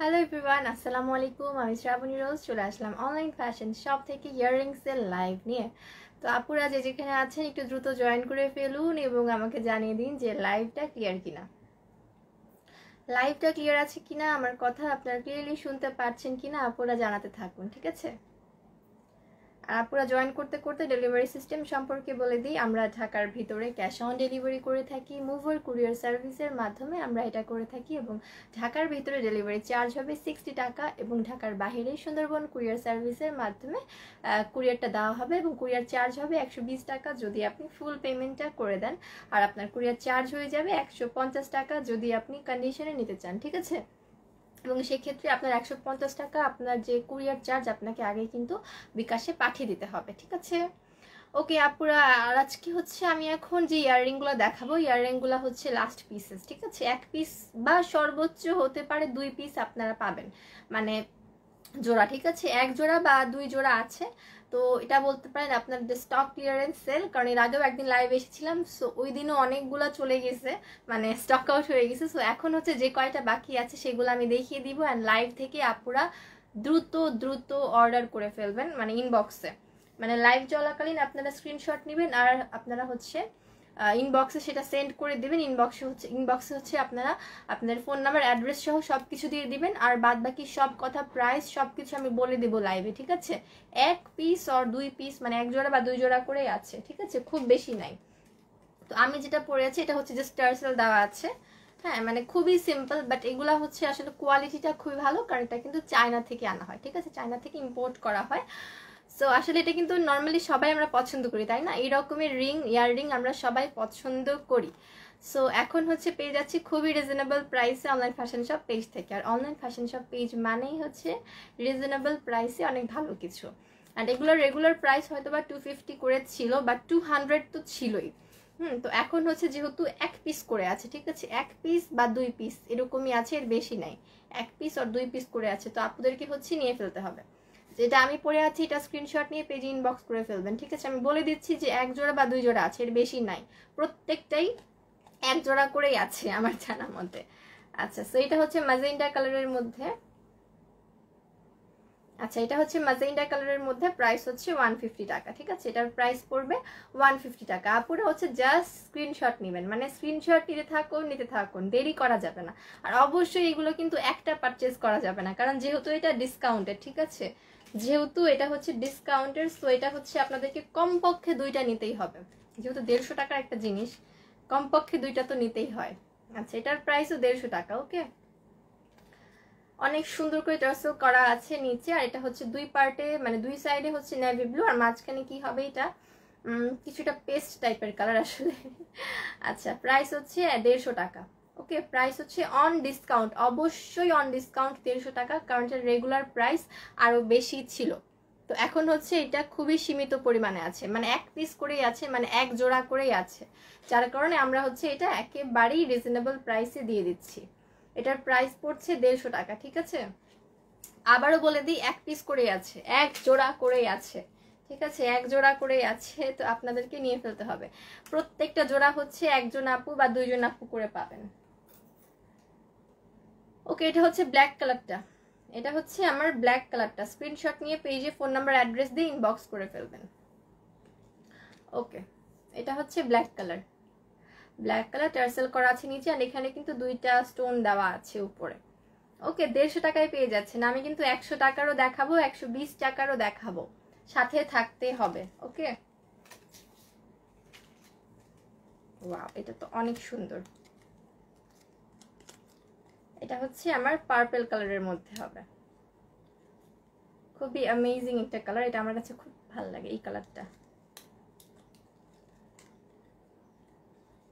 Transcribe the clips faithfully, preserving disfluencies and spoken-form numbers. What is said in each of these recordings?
Hello everyone अस्सलाम वालेकुम आमी श्रावणी रोज चले आसलाम ऑनलाइन फैशन शॉप थेके इयाररिंग्सेर लाइव निये। तो आपुरा जे जेखाने आছেন একটু দ্রুত জয়েন করে ফেলুন এবং আমাকে জানিয়ে দিন যে লাইভটা ক্লিয়ার কিনা। লাইভটা ক্লিয়ার আছে কিনা, আমার কথা আপনারা ক্লিয়ারলি শুনতে পাচ্ছেন কিনা আপুরা জানাতে থাকুন, ঠিক আছে। আর আপুরা জয়েন করতে করতে ডেলিভারি সিস্টেম সম্পর্কে বলে দিই। আমরা ঢাকার ভিতরে ক্যাশ অন ডেলিভারি করে থাকি, মুভার কুরিয়ার সার্ভিসের মাধ্যমে আমরা এটা করে থাকি এবং ঢাকার ভিতরে ডেলিভারি চার্জ হবে ষাট টাকা এবং ঢাকার বাইরে সুন্দরবন কুরিয়ার সার্ভিসের মাধ্যমে কুরিয়ারটা দেওয়া হবে এবং কুরিয়ার চার্জ হবে একশো বিশ টাকা যদি আপনি ফুল পেমেন্টটা করে দেন, আর আপনার কুরিয়ার চার্জ হয়ে যাবে একশো পঞ্চাশ টাকা যদি আপনি কন্ডিশনে নিতে চান, ঠিক আছে। এবং সেই ক্ষেত্রে আপনার একশো পঞ্চাশ টাকা আপনার যে কুরিয়ার চার্জ আপনাকে আগে কিন্তু বিকাশে পাঠিয়ে দিতে হবে, ঠিক আছে। ওকে আপুরা, আর আজকে হচ্ছে আমি এখন যে ইয়াররিংগুলো দেখাবো ইয়াররিংগুলো হচ্ছে লাস্ট পিসেস, ঠিক আছে। এক পিস বা সর্বোচ্চ হতে পারে দুই পিস আপনারা পাবেন, মানে জোড়া, ঠিক আছে। এক জোড়া বা দুই জোড়া আছে, তো এটা বলতে পারেন আপনার যে স্টক ক্লিয়ারেন্স সেল, কারণ এর আগেও একদিন লাইভ এসেছিলাম, সো ওই দিনও অনেকগুলো চলে গেছে, মানে স্টক আউট হয়ে গেছে। সো এখন হচ্ছে যে কয়টা বাকি আছে সেগুলো আমি দেখিয়ে দিব, অ্যান্ড লাইভ থেকে আপুরা দ্রুত দ্রুত অর্ডার করে ফেলবেন, মানে ইনবক্সে, মানে লাইভ চলাকালীন আপনারা স্ক্রিনশট নেবেন আর আপনারা হচ্ছে ইনবক্সে সেটা সেন্ড করে দেবেন। ইনবক্সে হচ্ছে ইনবক্সে হচ্ছে আপনারা আপনার ফোন নাম্বার, অ্যাড্রেস সহ সব কিছু দিয়ে দিবেন, আর বাদ বাকি সব কথা, প্রাইস সব কিছু আমি বলে দেবো লাইভে, ঠিক আছে। এক পিস আর দুই পিস, মানে এক জোড়া বা দুই জোড়া করেই আছে, ঠিক আছে, খুব বেশি নাই। তো আমি যেটা পরে আছি এটা হচ্ছে যে টার্সেল দেওয়া আছে, হ্যাঁ, মানে খুবই সিম্পল, বাট এগুলা হচ্ছে আসলে কোয়ালিটিটা খুবই ভালো, কারণ এটা কিন্তু চায়না থেকে আনা হয়, ঠিক আছে, চায়না থেকে ইম্পোর্ট করা হয়। সো আসলে এটা কিন্তু নর্মালি সবাই আমরা পছন্দ করি, তাই না? এই রকমের রিং, ইয়াররিং আমরা সবাই পছন্দ করি। সো এখন হচ্ছে পেয়ে যাচ্ছি খুবই রিজনেবল প্রাইসে অনলাইন ফ্যাশন শপ পেজ থেকে, আর অনলাইন ফ্যাশন শপ পেজ মানেই হচ্ছে রিজনেবল প্রাইসে অনেক ভালো কিছু। আর এগুলোর রেগুলার প্রাইস হয়তো বা টু ফিফটি করে ছিল বা টু হান্ড্রেড তো ছিলই, হুম। তো এখন হচ্ছে যেহেতু এক পিস করে আছে, ঠিক আছে, এক পিস বা দুই পিস এরকমই আছে, এর বেশি নাই, এক পিস আর দুই পিস করে আছে। তো আপনাদেরকে হচ্ছে নিয়ে ফেলতে হবে। যেটা আমি পরে আছি এটা স্ক্রিনশট নিয়ে পেজে ইনবক্স করে ফেলবেন, ঠিক আছে। আমি বলে দিচ্ছি যে এক জোড়া বা দুই জোড়া আছে, এর বেশি নাই, প্রত্যেকটাই এক জোড়া করেই আছে আমার জানা মতে। আচ্ছা, সো এটা হচ্ছে ম্যাজেন্ডা কালারের মধ্যে, আচ্ছা এটা হচ্ছে ম্যাজেন্ডা কালারের মধ্যে, প্রাইস হচ্ছে ওয়ান ফিফটি টাকা, ঠিক আছে। এটার প্রাইস পড়বে ওয়ান ফিফটি টাকা। আপুরা হচ্ছে জাস্ট স্ক্রিনশট নেবেন, মানে স্ক্রিনশট নিতে থাকুন নিতে থাকুন দেরি করা যাবে না। আর অবশ্যই এগুলো কিন্তু একটা পারচেস করা যাবে না, কারণ যেহেতু এটা ডিসকাউন্টের, ঠিক আছে, যেহেতু এটা হচ্ছে ডিসকাউন্টের, সো এটা হচ্ছে আপনাদেরকে কমপক্ষে দুইটা নিতেই হবে, যেহেতু দেড়শো টাকার একটা জিনিস কমপক্ষে দুইটা তো নিতেই হয়। আচ্ছা, এটার প্রাইসও দেড়শো টাকা। ওকে, অনেক সুন্দর করে টার্সেল করা আছে নিচে, আর এটা হচ্ছে দুই পার্টে, মানে দুই সাইডে হচ্ছে নেভি ব্লু, আর মাঝখানে কি হবে এটা কিছুটা পেস্ট টাইপের কালার আসলে। আচ্ছা, প্রাইস হচ্ছে দেড়শো টাকা। ওকে, প্রাইস হচ্ছে অন ডিসকাউন্ট, অবশ্যই অন ডিসকাউন্ট দেড়শো টাকা, কারণ এটা রেগুলার প্রাইস আরও বেশি ছিল। তো এখন হচ্ছে এটা খুবই সীমিত পরিমাণে আছে, মানে এক পিস করেই আছে, মানে এক জোড়া করেই আছে, যার কারণে আমরা হচ্ছে এটা একেবারেই রিজনেবল প্রাইসে দিয়ে দিচ্ছি। এটার প্রাইস পড়ছে দেড়শো টাকা, ঠিক আছে। আবারও বলে দিই, এক পিস করেই আছে, এক জোড়া করেই আছে, ঠিক আছে, এক জোড়া করে আছে। তো আপনাদেরকে নিয়ে ফেলতে হবে। প্রত্যেকটা জোড়া হচ্ছে একজন আপু বা দুইজন আপু করে পাবেন। ওকে, এটা হচ্ছে ব্ল্যাক কালারটা, এটা হচ্ছে আমার ব্ল্যাক কালারটা। স্ক্রিনশট নিয়ে পেজে ফোন নাম্বার, অ্যাড্রেস দিয়ে ইনবক্স করে ফেলবেন। ওকে, এটা হচ্ছে black colour, black colour tassel করা আছে নিচে, আর এখানে কিন্তু দুইটা স্টোন দেওয়া আছে উপরে। ওকে, দেড়শো টাকায় পেয়ে যাচ্ছেন। আমি কিন্তু একশো টাকারও দেখাবো, একশো বিশ টাকারও দেখাবো, সাথে থাকতে হবে। ওকে, ওয়াও, এটা তো অনেক সুন্দর। এটা হচ্ছে আমার পার্পল কালারের মধ্যে হবে, খুবই অ্যামেজিং একটা কালার, এটা আমার কাছে খুব ভালো লাগে এই কালারটা।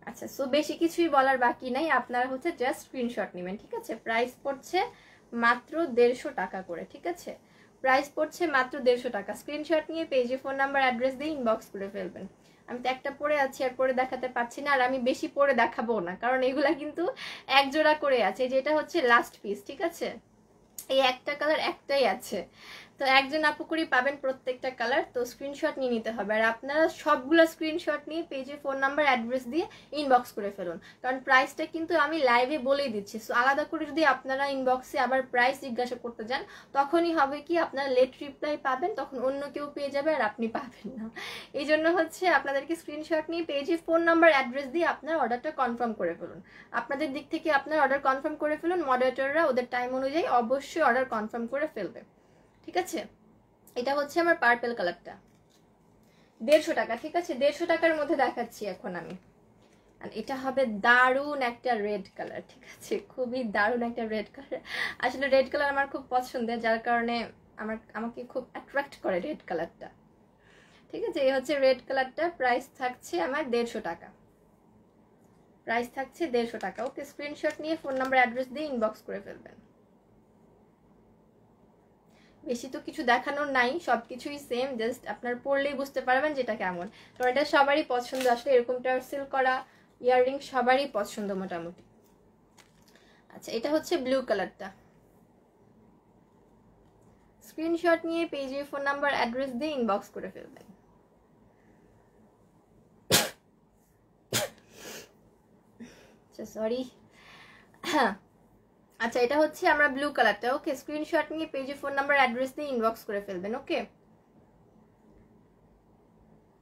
আচ্ছা, সো বেশি কিছুই বলার বাকি নাই, আপনারা হচ্ছে জাস্ট স্ক্রিনশট নেবেন, ঠিক আছে। প্রাইস পড়ছে মাত্র দেড়শো টাকা করে, ঠিক আছে, প্রাইস পড়ছে মাত্র দেড়শো টাকা। স্ক্রিনশট নিয়ে পেজে ফোন নাম্বার, অ্যাড্রেস দিয়ে ইনবক্স করে ফেলবেন। আমি তো একটা পরে আছি আর পরে দেখাতে পারছি না, আর আমি বেশি পরে দেখাবো না, কারণ এগুলা কিন্তু এক জোড়া করে আছে। যেটা হচ্ছে লাস্ট পিস, ঠিক আছে, এই একটা কালার একটাই আছে, तो एकजन आपू करे पाबेन प्रत्येकटा कलर। तो स्क्रीनशट निये निते होबे और आपनारा सबगुला स्क्रीनशट निये पेजे फोन नम्बर एड्रेस दिए इनबक्स करे फेलुन, कारण प्राइसटा किन्तु आमी लाइवे बोलेई दिच्छि। सो आलादा करे जोदि आपनारा इनबक्से आबार प्राइस जिज्ञासा करते जान तखोनई होबे कि आपनारा लेट रिप्लाई पाबेन, तखन अन्य केउ पेये जाबे आर आपनि पाबेन ना। एइजोन्नो होच्छे आपनादेरके स्क्रीनशट निये पेजे फोन नम्बर एड्रेस दिए आपनारा अर्डारटा कनफार्म करे फेलुन। आपनादेर दिक थेके आपनारा अर्डार कनफार्म करे फेलुन, मडरेटररा ओদের टाइम अनुयायी अवश्य अर्डार कनफार्म करे फेलबे। ठीक আছে, এটা হচ্ছে আমার পার্পল কালারটা দেড়শো টাকা। ঠিক আছে, দেড়শো টাকার মধ্যে দেখাচ্ছি এখন আমি। আর এটা হবে দারুণ একটা রেড কালার। ঠিক আছে, খুবই দারুণ একটা রেড কালার। আসলে রেড কালার আমার খুব পছন্দের, যার কারণে আমার আমাকে খুব অ্যাট্রাক্ট করে রেড কালারটা। ঠিক আছে, এই হচ্ছে রেড কালারটা, প্রাইস থাকছে আমার দেড়শো টাকা। প্রাইস থাকছে দেড়শো টাকা। ওকে, স্ক্রিনশট নিয়ে ফোন নাম্বার অ্যাড্রেস দিয়ে ইনবক্স করে ফেলবেন। বেশি তো কিছু দেখানোর নাই, সবকিছুই সেম, জাস্ট আপনার পরলেই বুঝতে পারবেন যেটা কেমন। কারণ এটা সবারই পছন্দ, আসলে এরকম টার্সেল করা ইয়াররিং সবারই পছন্দ মোটামুটি। আচ্ছা, এটা হচ্ছে ব্লু কালারটা। স্ক্রিনশট নিয়ে পেজে ফোন নাম্বার অ্যাড্রেস দিয়ে ইনবক্স করে ফেলবেন। আচ্ছা, সরি। হ্যাঁ, আচ্ছা, এটা হচ্ছে আমরা ব্লু কালারটা। ওকে, স্ক্রিনশট নিয়ে পেজে ফোন নাম্বার অ্যাড্রেস দিয়ে ইনবক্স করে ফেলবেন। ওকে,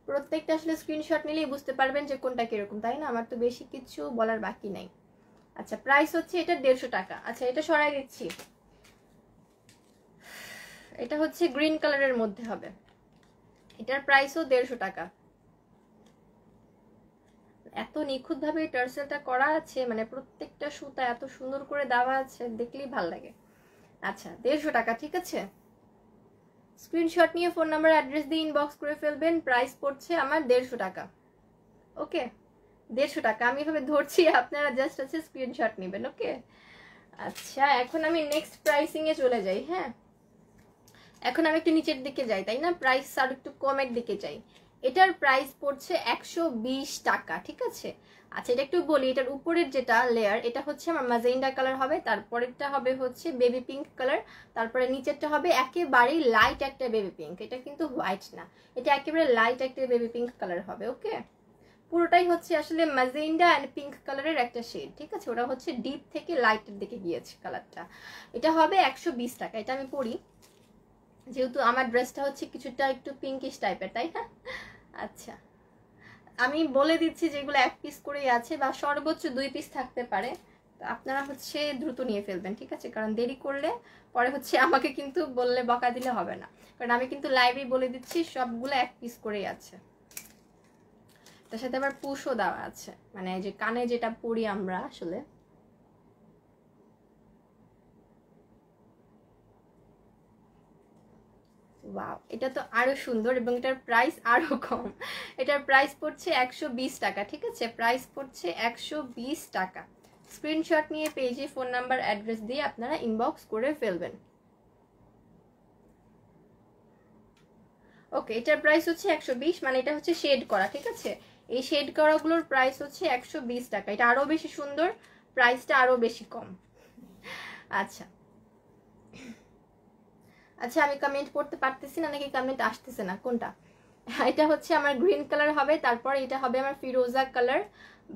প্রত্যেকটা আসলে স্ক্রিনশট নিলেই বুঝতে পারবেন যে কোনটা কিরকম, তাই না? আমার তো বেশি কিছু বলার বাকি নাই। আচ্ছা, প্রাইস হচ্ছে এটা দেড়শো টাকা। আচ্ছা, এটা সরাই দিচ্ছি। এটা হচ্ছে গ্রিন কালারের মধ্যে হবে, এটার প্রাইসও দেড়শো টাকা। এত নিখুঁতভাবে টার্সেলটা করা আছে, মানে প্রত্যেকটা সুতা এত সুন্দর করে দেওয়া আছে, দেখলেই ভালো লাগে। আচ্ছা, দেড়শো টাকা। ঠিক আছে, স্ক্রিনশট নিয়ে ফোন নাম্বার অ্যাড্রেস দিয়ে ইনবক্স করে ফেলবেন। প্রাইস পড়ছে আমার দেড়শো টাকা। ওকে, দেড়শো টাকা। আমি এভাবে ধরছি, আপনারা জাস্ট আছে স্ক্রিনশট নেবেন। ওকে, আচ্ছা, এখন আমি নেক্সট প্রাইসিংয়ে চলে যাই। হ্যাঁ, এখন আমি একটু নিচের দিকে যাই, তাই না? প্রাইস আর একটু কমের দিকে যাই। এটার প্রাইস পড়ছে একশো বিশ টাকা। ঠিক আছে, আচ্ছা, এটা একটু বলি। এটার উপরের যেটা লেয়ার, এটা হচ্ছে আমার ম্যাজেন্ডা কালার হবে, তারপরেরটা হবে হচ্ছে বেবি পিঙ্ক কালার, তারপরে নিচেরটা হবে একেবারেই লাইট একটা বেবি পিঙ্ক। এটা কিন্তু হোয়াইট না, এটা একেবারে লাইট একটা বেবি পিঙ্ক কালার হবে। ওকে, পুরোটাই হচ্ছে আসলে ম্যাজেন্ডা অ্যান্ড পিঙ্ক কালারের একটা শেড। ঠিক আছে, ওটা হচ্ছে ডিপ থেকে লাইটের দিকে গিয়েছে কালারটা। এটা হবে একশো বিশ টাকা। এটা আমি পরি, যেহেতু আমার ড্রেসটা হচ্ছে কিছুটা একটু পিঙ্কিশ টাইপের, তাই না? আচ্ছা, আমি বলে দিচ্ছি যেগুলো এক পিস করেই আছে, বা সর্বোচ্চ দুই পিস থাকতে পারে। তো আপনারা হচ্ছে দ্রুত নিয়ে ফেলবেন। ঠিক আছে, কারণ দেরি করলে পরে হচ্ছে আমাকে কিন্তু বললে বকা দিলে হবে না, কারণ আমি কিন্তু লাইভেই বলে দিচ্ছি সবগুলো এক পিস করেই আছে। তার সাথে আবার পুশও দেওয়া আছে, মানে যে কানে যেটা পরি আমরা আসলে। ওয়াও, এটা তো আরো সুন্দর, এবং এটার প্রাইস আরো কম। এটার প্রাইস পড়ছে একশো বিশ টাকা। ঠিক আছে, প্রাইস পড়ছে একশো বিশ টাকা। স্ক্রিনশট নিয়ে পেজে ফোন নাম্বার অ্যাড্রেস দিয়ে আপনারা ইনবক্স করে ফেলবেন। ওকে, এটার প্রাইস হচ্ছে একশো বিশ, মানে এটা হচ্ছে শেড করা। ঠিক আছে, এই শেড করাগুলোর প্রাইস হচ্ছে একশো বিশ টাকা। এটা আরো বেশি সুন্দর, প্রাইসটা আরো বেশি কম। আচ্ছা, আচ্ছা, আমি কমেন্ট করতে পারতেছি না, নাকি কমেন্ট আসতেছে না, কোনটা? এটা হচ্ছে আমার গ্রিন কালার হবে, তারপরে এটা হবে আমার ফিরোজা কালার,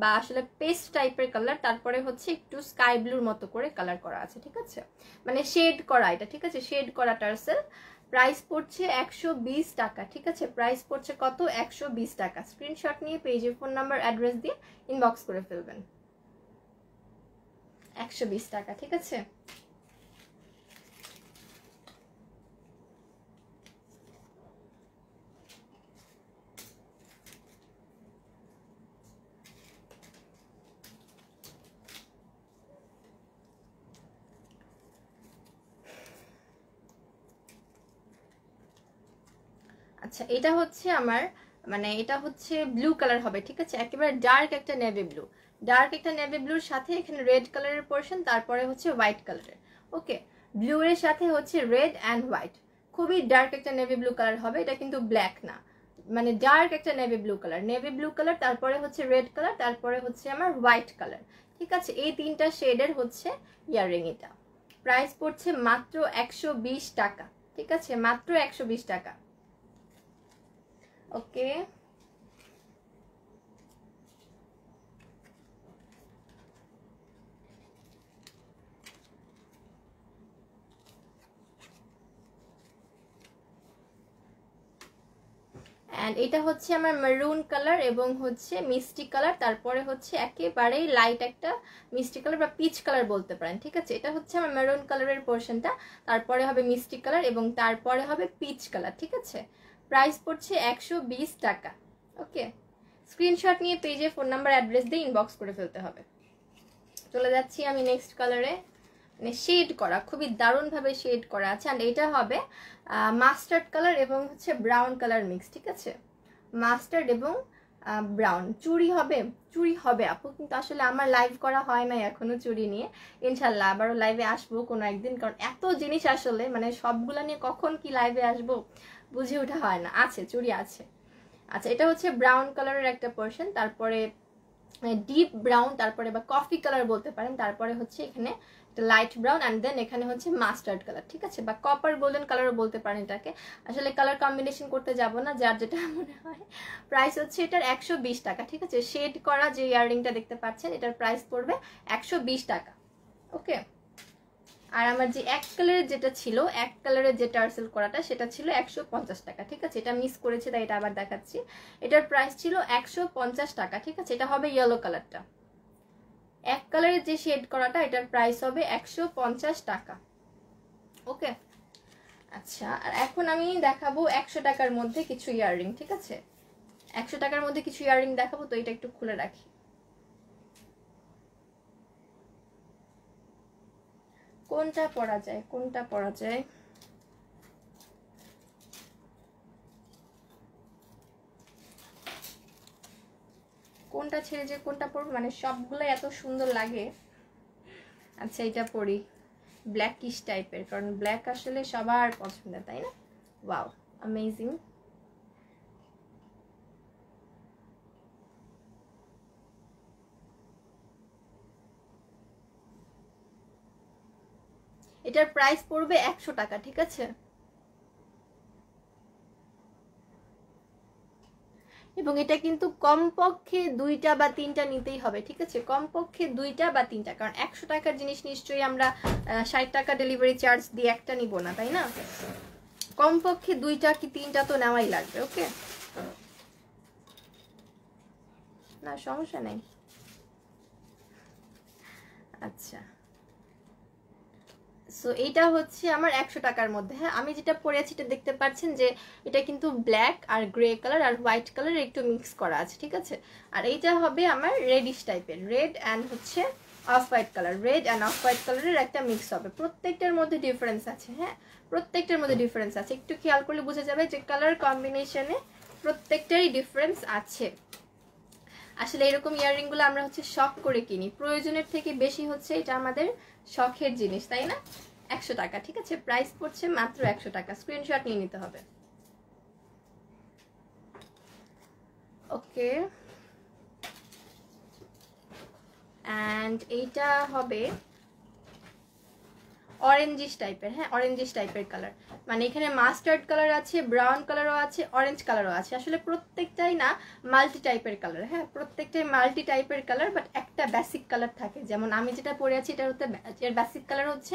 বা আসলে পেস্ট টাইপের কালার, তারপরে হচ্ছে একটু স্কাই ব্লুর মতো করে কালার করা আছে। ঠিক আছে, মানে শেড করা এটা। ঠিক আছে, শেড করা টার্সেল। প্রাইস পড়ছে একশো বিশ টাকা। ঠিক আছে, প্রাইস পড়ছে কত? একশো বিশ টাকা। স্ক্রিনশট নিয়ে পেজে ফোন নাম্বার অ্যাড্রেস দিয়ে ইনবক্স করে ফেলবেন। একশো বিশ টাকা। ঠিক আছে, আচ্ছা, এটা হচ্ছে আমার, মানে এটা হচ্ছে ব্লু কালার হবে। ঠিক আছে, একেবারে ডার্ক একটা নেভি ব্লু, ডার্ক একটা নেভি ব্লুর সাথে এখানে রেড কালারের পোর্শন, তারপরে হচ্ছে হোয়াইট কালারের। ওকে, ব্লু এর সাথে হচ্ছে রেড অ্যান্ড হোয়াইট, খুবই ডার্ক একটা নেভি ব্লু কালার হবে। এটা কিন্তু ব্ল্যাক না, মানে ডার্ক একটা navy blue colour, navy blue colour, তারপরে হচ্ছে রেড কালার, তারপরে হচ্ছে আমার হোয়াইট কালার। ঠিক আছে, এই তিনটা শেডের হচ্ছে ইয়াররিং। এটা প্রাইস পড়ছে মাত্র একশো বিশ টাকা। ठीक है मात्र एकशो बीस टाका ओके एंड এটা হচ্ছে আমার মেরুন কালার এবং হচ্ছে মিষ্টি কালার তারপরে হচ্ছে একেবারে লাইট একটা মিষ্টি কালার বা পিচ কালার বলতে পারেন ঠিক আছে এটা হচ্ছে আমার মেরুন কালারের পোরশনটা তারপরে হবে মিষ্টি কালার এবং তারপরে হবে পিচ কালার ঠিক আছে প্রাইস পড়ছে একশো বিশ টাকা ওকে স্ক্রিনশট নিয়ে পেজে ফোন নাম্বার অ্যাড্রেস দিয়ে ইনবক্স করে ফেলতে হবে চলে যাচ্ছি আমি নেক্সট কালারে মানে শেড করা খুবই দারুণ ভাবে শেড করা আছে এন্ড এটা হবে মাস্টার্ড কালার এবং হচ্ছে ব্রাউন কালার মিক্স ঠিক আছে মাস্টার্ড এবং ব্রাউন চুড়ি হবে চুড়ি হবে আপু কিন্তু আসলে আমার লাইভ করা হয় না এখনো চুড়ি নিয়ে ইনশাআল্লাহ আবারো লাইভে আসবো কোনো একদিন কারণ এত জিনিস আসলে মানে সবগুলা নিয়ে কখন কি লাইভে আসবো বুঝে ওঠা হয় না আছে চুড়ি আছে আচ্ছা এটা হচ্ছে ব্রাউন কালারের একটা পোরশন তারপরে ডিপ ব্রাউন তারপরে বা কফি কালার বলতে পারেন তারপরে হচ্ছে এখানে लाइट ब्राउन एंड देन এখানে হচ্ছে মাস্টার্ড কালার ঠিক আছে বা কপার গোল্ডেন কালারও বলতে পারেন এটাকে আসলে কালার কম্বিনেশন করতে যাব না যার যেটা মনে হয় প্রাইস হচ্ছে এটার একশো বিশ টাকা ঠিক আছে শেড করা যে ইয়াররিংটা দেখতে পাচ্ছেন এটার প্রাইস পড়বে একশো বিশ টাকা ওকে আর আমার যে এক কালারের যেটা ছিল এক কালারের যে টার্সেল করাটা সেটা ছিল একশো পঞ্চাশ টাকা ঠিক আছে এটা মিস করেছে তাই এটা আবার দেখাচ্ছি এটার প্রাইস ছিল একশো পঞ্চাশ টাকা ঠিক আছে এটা হবে ইয়েলো কালারটা এক কালারের যে শেড করাটা এটার প্রাইস হবে একশো পঞ্চাশ টাকা ওকে আচ্ছা আর এখন আমি দেখাবো একশো টাকার মধ্যে কিছু ইয়াররিং ঠিক আছে একশো টাকার মধ্যে কিছু ইয়াররিং দেখাবো তো এটা একটু খুলে রাখি কোনটা পরা যায় কোনটা পরা যায় কোনটা ছেড়ে যে কোনটা পরব মানে সবগুলো এত সুন্দর লাগে আচ্ছা এটা পরি ব্ল্যাকিশ টাইপের কারণ ব্ল্যাক আসলে সবার পছন্দ তাই না ওয়াও অ্যামেজিং এটার প্রাইস পড়বে একশো টাকা ঠিক আছে এবং এটা কিন্তু কমপক্ষে দুইটা বা তিনটা নিতেই হবে ঠিক আছে কমপক্ষে দুইটা বা তিনটা কারণ একশো টাকার জিনিস নিশ্চয়ই আমরা ষাট টাকা ডেলিভারি চার্জ দিয়ে একটা নিব না তাই না কমপক্ষে দুইটা কি তিনটা তো নেওয়াই লাগবে ওকে না সমস্যা নেই আচ্ছা সো এটা হচ্ছে আমার একশো টাকার মধ্যে হ্যাঁ আমি যেটা পরে আছি এটা দেখতে পাচ্ছেন যে এটা কিন্তু ব্ল্যাক আর গ্রে কালার আর হোয়াইট কালার একটু মিক্স করা আছে ঠিক আছে আর এইটা হবে আমার রেডিশ টাইপের রেড অ্যান্ড হচ্ছে off white colour red and off white কালারের একটা মিক্স হবে প্রত্যেকটার মধ্যে ডিফারেন্স আছে হ্যাঁ প্রত্যেকটার মধ্যে ডিফারেন্স আছে একটু খেয়াল করলে বোঝা যাবে যে কালার কম্বিনেশনে প্রত্যেকটারই ডিফারেন্স আছে আসলে এরকম ইয়াররিংগুলো আমরা হচ্ছে শখ করে কিনি প্রয়োজনের থেকে বেশি হচ্ছে এটা আমাদের শখের জিনিস তাই না একশো টাকা ঠিক আছে প্রাইস পড়ছে মাত্র একশো টাকা স্ক্রিনশট নিয়ে নিতে হবে ওকে এন্ড এইটা হবে অরেঞ্জিশ টাইপের হ্যাঁ অরেঞ্জিশ টাইপের কালার মানে এখানে মাস্টার্ড কালার আছে ব্রাউন কালারও আছে অরেঞ্জ কালারও আছে আসলে প্রত্যেকটাই না মাল্টি টাইপের কালার হ্যাঁ প্রত্যেকটাই মাল্টি টাইপের কালার বাট একটা বেসিক কালার থাকে যেমন আমি যেটা পরে আছি এটার হচ্ছে এর বেসিক কালার হচ্ছে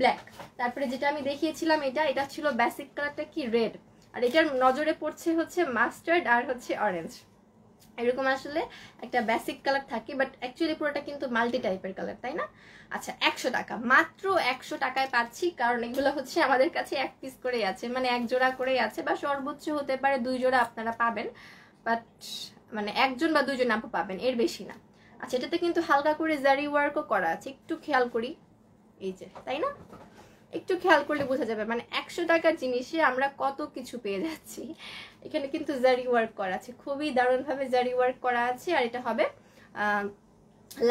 ব্ল্যাক তারপরে যেটা আমি দেখিয়েছিলাম এটা এটা ছিল বেসিক কালারটা কি রেড আর এটার নজরে পড়ছে হচ্ছে মাস্টার্ড আর হচ্ছে অরেঞ্জ এরকম আসলে একটা বেসিক কালার থাকে বাট অ্যাকচুয়ালি পুরোটা কিন্তু মাল্টি টাইপের কালার তাই না আচ্ছা একশো টাকা মাত্র একশো টাকায় পাচ্ছি কারণ এগুলো হচ্ছে আমাদের কাছে এক পিস করেই আছে মানে এক জোড়া করেই আছে বা সর্বোচ্চ হতে পারে দুই জোড়া আপনারা পাবেন বাট মানে একজন বা দুইজন আপু পাবেন এর বেশি না আচ্ছা এটাতে কিন্তু হালকা করে জারি ওয়ার্কও করা আছে একটু খেয়াল করি এই যে তাই না একটু খেয়াল করলে বোঝা যাবে মানে একশো টাকার জিনিসে আমরা কত কিছু পেয়ে যাচ্ছি এখানে কিন্তু জারি ওয়ার্ক করা আছে খুবই দারুণভাবে জারি ওয়ার্ক করা আছে আর এটা হবে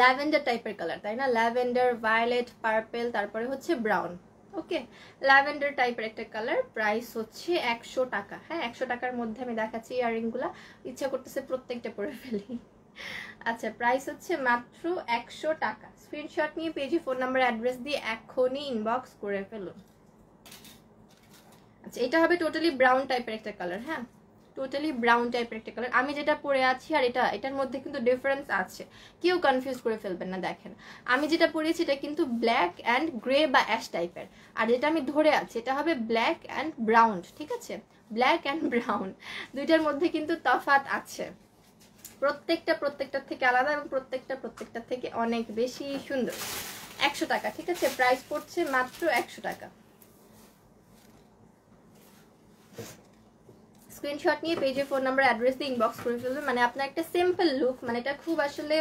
ল্যাভেন্ডার টাইপের কালার তাই না ল্যাভেন্ডার ভায়োলেট পার্পল তারপরে হচ্ছে ব্রাউন ওকে ল্যাভেন্ডার টাইপের একটা কালার প্রাইস হচ্ছে একশো টাকা হ্যাঁ একশো টাকার মধ্যে আমি দেখাচ্ছি ইয়াররিংগুলা ইচ্ছা করতেছে প্রত্যেকটা পরে ফেলি আচ্ছা প্রাইস হচ্ছে মাত্র একশো টাকা স্ক্রিনশট নিয়ে পেজে ফোন নাম্বার অ্যাড্রেস দিয়ে এখনই ইনবক্স করে ফেলুন আচ্ছা এটা হবে টোটালি ব্রাউন টাইপের একটা কালার হ্যাঁ টোটালি ব্রাউন টাইপের একটা কালার আমি যেটা পরে আছি আর এটা এটার মধ্যে কিন্তু ডিফারেন্স আছে কেউ কনফিউজ করে ফেলবেন না দেখেন আমি যেটা পরেছি এটা কিন্তু ব্ল্যাক এন্ড গ্রে বা অ্যাশ টাইপের আর যেটা আমি ধরে আছি এটা হবে ব্ল্যাক এন্ড ব্রাউন ঠিক আছে ব্ল্যাক এন্ড ব্রাউন দুইটার মধ্যে কিন্তু তফাৎ আছে প্রত্যেকটা প্রত্যেকটার থেকে আলাদা এবং প্রত্যেকটা প্রত্যেকটার থেকে অনেক বেশি সুন্দর একশো টাকা ঠিক আছে প্রাইস পড়ছে মাত্র একশো টাকা স্ক্রিনশট নিয়ে পেজে ফোন নাম্বার অ্যাড্রেস দিয়ে ইনবক্স করে ফেলবেন মানে আপনার একটা সিম্পল লুক মানে এটা খুব আসলে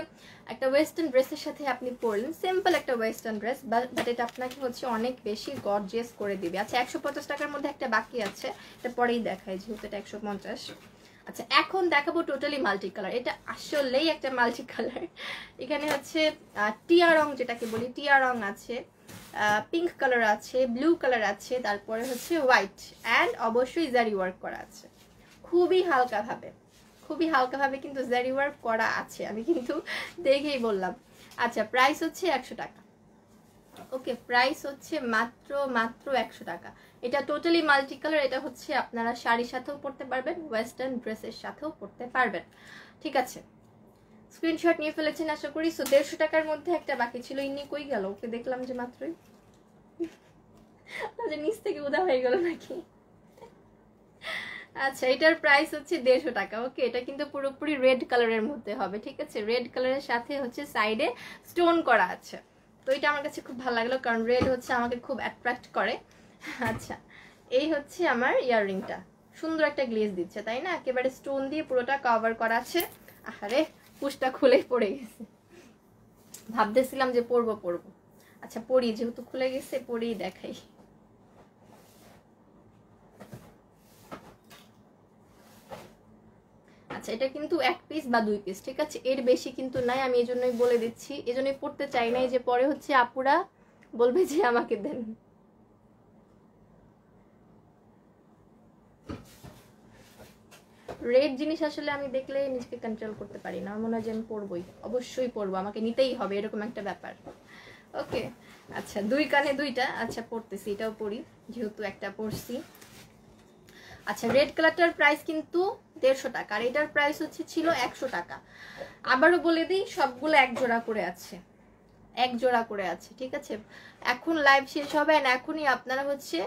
একটা ওয়েস্টার্ন ড্রেসের সাথে আপনি পরলেন সিম্পল একটা ওয়েস্টার্ন ড্রেস বাট এটা আপনাকে হচ্ছে অনেক বেশি গর্জিয়াস করে দিবে আচ্ছা একশো পঞ্চাশ টাকার মধ্যে একটা বাকি আছে এটা পরেই দেখায় যেহেতু এটা একশো পঞ্চাশ আচ্ছা এখন দেখাবো টোটালি মাল্টি কালার এটা আসলেই একটা মাল্টি কালার এখানে হচ্ছে টিয়া রং যেটাকে বলি টিয়া রং আছে পিঙ্ক কালার আছে ব্লু কালার আছে তারপরে হচ্ছে হোয়াইট অ্যান্ড অবশ্যই জারি ওয়ার্ক করা আছে খুবই হালকা ভাবে খুবই হালকা ভাবে কিন্তু জারি ওয়ার্ক করা আছে আমি কিন্তু দেখেই বললাম আচ্ছা প্রাইস হচ্ছে একশো টাকা ওকে প্রাইস হচ্ছে মাত্র মাত্র একশো টাকা এটা টোটালি মাল্টি কালার এটা হচ্ছে আপনারা শাড়ির সাথেও পরতে পারবেন ওয়েস্টার্ন ড্রেসের সাথেও পরতে পারবেন ঠিক আছে স্ক্রিনশট নিয়ে ফেলেছেন আশা করি সো দেড়শো টাকার মধ্যে একটা বাকি ছিল ইনি কই গেল ওকে দেখলাম যে মাত্রই নিচ থেকে উদা হয়ে গেল নাকি আচ্ছা এটার প্রাইস হচ্ছে দেড়শো টাকা ওকে এটা কিন্তু পুরোপুরি রেড কালারের মধ্যে হবে ঠিক আছে রেড কালারের সাথে হচ্ছে সাইডে স্টোন করা আছে তো এটা আমার কাছে খুব ভালো লাগলো কারণ রেড হচ্ছে আমাকে খুব অ্যাট্রাক্ট করে আচ্ছা এই হচ্ছে আমার ইয়াররিংটা সুন্দর একটা গ্লেজ দিচ্ছে তাই না একেবারে স্টোন দিয়ে পুরোটা কভার করা আছে আরে পুশটা খুলে পড়ে গেছে ভাবতেছিলাম যে পরবো পরবো আচ্ছা পরি যেহেতু খুলে গেছে পরেই দেখাই আচ্ছা এটা কিন্তু এক পিস বা দুই পিস ঠিক আছে এর বেশি কিন্তু নাই আমি এজন্যই বলে দিচ্ছি এজন্যই পড়তে চাই নাই যে পরে হচ্ছে আপুরা বলবে যে আমাকে দেন রেড জিনিস আসলে আমি দেখলে নিজেকে কন্ট্রোল করতে পারি না মনে হয় যে আমি পরবই অবশ্যই পরবো আমাকে নিতেই হবে এরকম একটা ব্যাপার ওকে আচ্ছা দুই কানে দুইটা আচ্ছা পরতেছি এটাও পরি যেহেতু একটা পরছি আচ্ছা রেড কালারটার প্রাইস কিন্তু দেড়শো টাকা আর এটার প্রাইস হচ্ছে ছিল একশো টাকা আবারও বলে দিই সবগুলো এক জোড়া করে আছে এক জোড়া করে আছে ঠিক আছে এখন লাইভ শেষ হবে না এখনই আপনারা হচ্ছে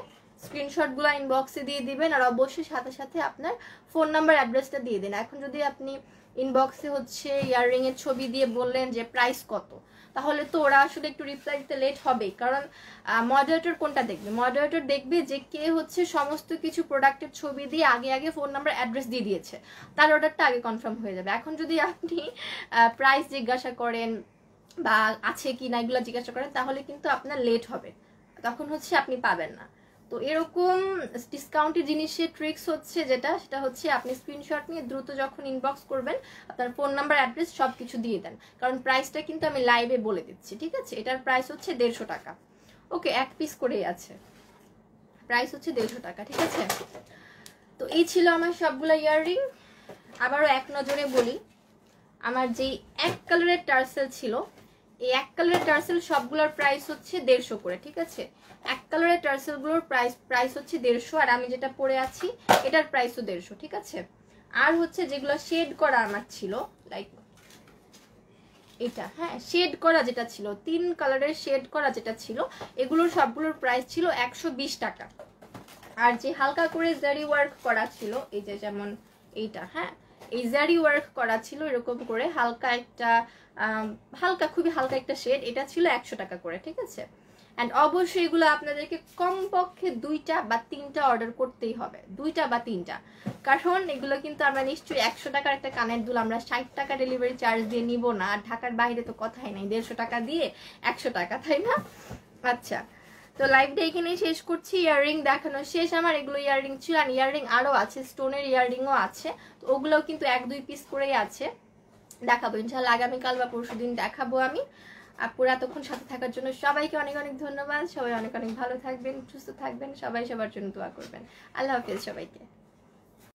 স্ক্রিনশটগুলো ইনবক্সে দিয়ে দিবেন আর অবশ্যই সাথে সাথে আপনার ফোন নাম্বার অ্যাড্রেসটা দিয়ে দেন এখন যদি আপনি ইনবক্সে হচ্ছে ইয়াররিংয়ের ছবি দিয়ে বললেন যে প্রাইস কত তাহলে তো ওরা আসলে একটু রিপ্লাই দিতে লেট হবে কারণ মডারেটর কোনটা দেখবে মডারেটর দেখবে যে কে হচ্ছে সমস্ত কিছু প্রোডাক্টের ছবি দিয়ে আগে আগে ফোন নাম্বার অ্যাড্রেস দিয়ে দিয়েছে তার অর্ডারটা আগে কনফার্ম হয়ে যাবে এখন যদি আপনি প্রাইস জিজ্ঞাসা করেন বা আছে কি না এগুলো জিজ্ঞাসা করেন তাহলে কিন্তু আপনার লেট হবে তখন হচ্ছে আপনি পাবেন না তো এরকম ডিসকাউন্টের জিনিসের ট্রিক্স হচ্ছে যেটা সেটা হচ্ছে আপনি স্ক্রিনশট নিয়ে দ্রুত যখন ইনবক্স করবেন আপনার ফোন নাম্বার অ্যাড্রেস সব কিছু দিয়ে দেন কারণ প্রাইসটা কিন্তু আমি লাইভে বলে দিচ্ছি ঠিক আছে এটার প্রাইস হচ্ছে দেড়শো টাকা ওকে এক পিস করেই আছে প্রাইস হচ্ছে দেড়শো টাকা ঠিক আছে তো এই ছিল আমার সবগুলো ইয়াররিং আবারও এক নজরে বলি আমার যেই এক কালারের টার্সেল ছিল এই এক কালারের টার্সেল সবগুলোর প্রাইস হচ্ছে দেড়শো করে ঠিক আছে এক কালারের টার্সেলগুলোর প্রাইস প্রাইস হচ্ছে দেড়শো আর আমি যেটা পরে আছি এটার প্রাইসও দেড়শো ঠিক আছে আর হচ্ছে যেগুলো শেড করা আমার ছিল লাইক এটা হ্যাঁ শেড করা যেটা ছিল তিন কালারের শেড করা যেটা ছিল এগুলোর সবগুলোর প্রাইস ছিল একশো বিশ টাকা আর যে হালকা করে জারি ওয়ার্ক করা ছিল এই যে যেমন এইটা হ্যাঁ এই জারি ওয়ার্ক করা ছিল এরকম করে হালকা একটা হালকা খুবই হালকা একটা শেড এটা ছিল একশো টাকা করে ঠিক আছে অ্যান্ড অবশ্যই এগুলো আপনাদেরকে কমপক্ষে দুইটা বা তিনটা অর্ডার করতেই হবে দুইটা বা তিনটা কারণ এগুলো কিন্তু আমরা নিশ্চয়ই একশো টাকার একটা কানের দুল আমরা ষাট টাকা ডেলিভারি চার্জ দিয়ে নিব না আর ঢাকার বাইরে তো কথাই নাই দেড়শো টাকা দিয়ে একশো টাকা তাই না আচ্ছা তো লাইভটা এখানেই শেষ করছি ইয়াররিং দেখানো শেষ আমার এগুলো ইয়াররিং ছিল আর ইয়াররিং আরও আছে স্টোনের ইয়াররিংও আছে তো ওগুলোও কিন্তু এক দুই পিস করেই আছে দেখাবো ইনশাআল্লাহ আগামীকাল বা পরশু দিন দেখাবো আমি আপুরা তখন সাথে থাকার জন্য সবাইকে অনেক অনেক ধন্যবাদ সবাই অনেক অনেক ভালো থাকবেন সুস্থ থাকবেন সবাই সবার জন্য দোয়া করবেন আল্লাহ হাফেজ সবাইকে